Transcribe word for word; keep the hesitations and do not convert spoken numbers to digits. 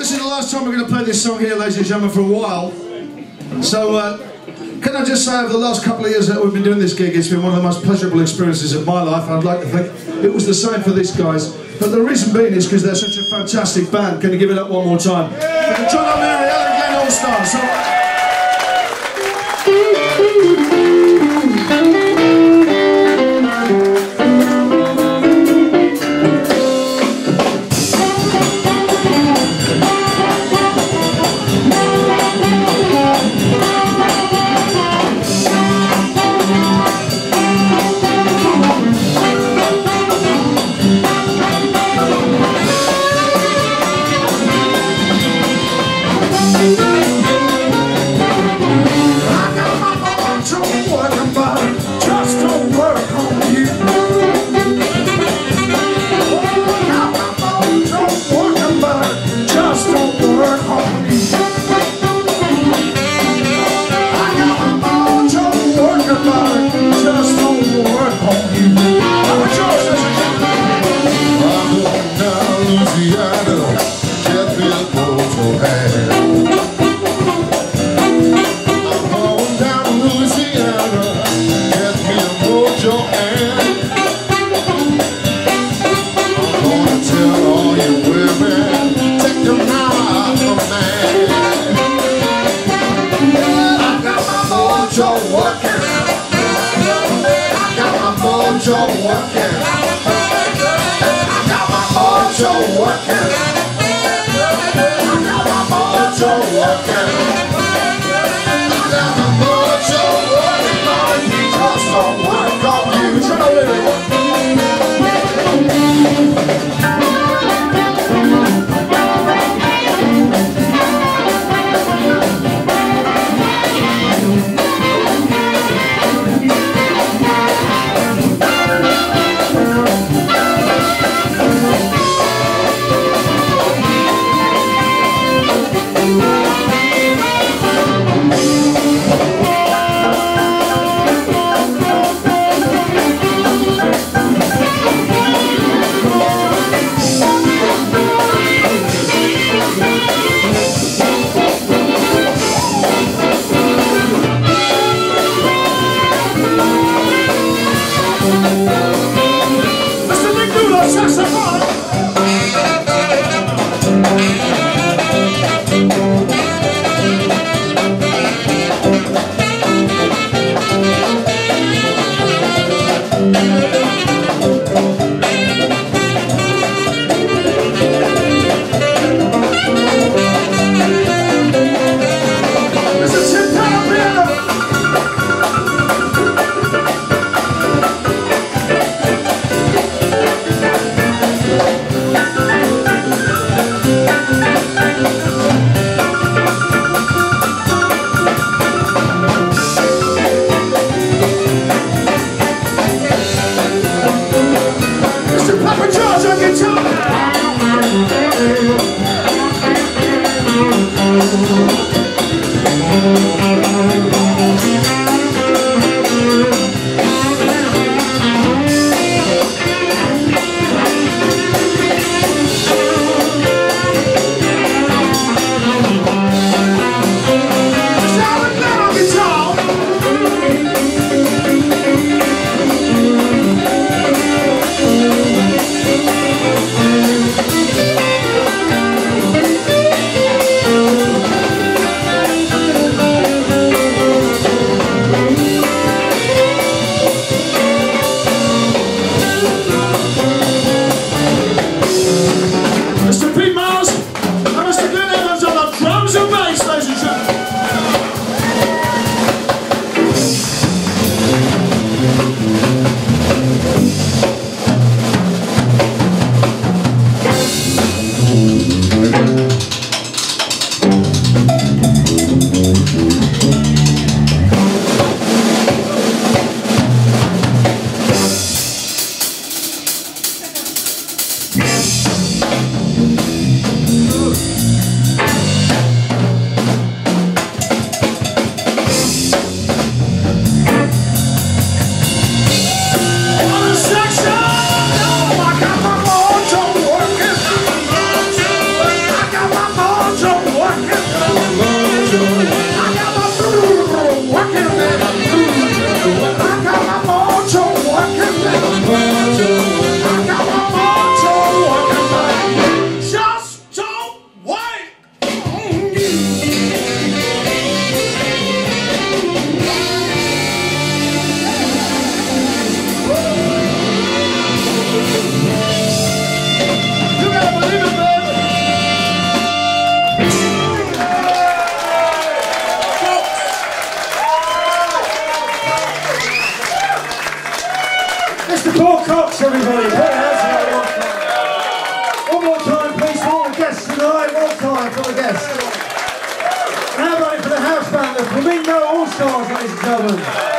This is the last time we're going to play this song here, ladies and gentlemen, for a while. So, uh, can I just say, over the last couple of years that we've been doing this gig, it's been one of the most pleasurable experiences of my life, and I'd like to think it was the same for these guys. But the reason being is because they're such a fantastic band. Can you give it up one more time? Yeah. John O'Leary, Alan Glen All Stars. So, everybody. Put your hands together one time. One more time, please, for all the guests tonight. One time for the guests. And everybody for the house band, the Flamingo All-Stars, ladies and gentlemen.